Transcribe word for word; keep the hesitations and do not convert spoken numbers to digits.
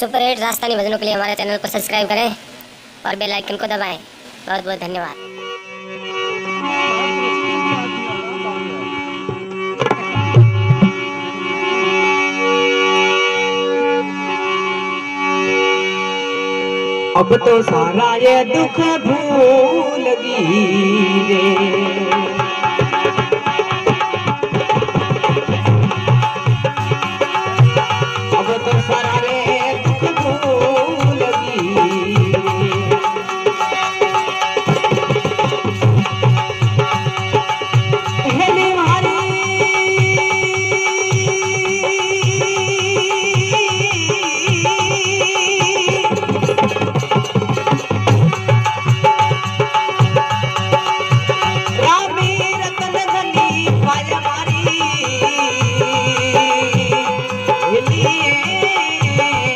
Super hit Rajasthani भजनों के लिए हमारे चैनल को सब्सक्राइब करें और बेल आइकन को दबाएं। बहुत बहुत धन्यवाद। अब तो सारा ये दुख भूल गई, अब तो सारा ये दुख भूल गई, हेली मारी Hey, hey, hey.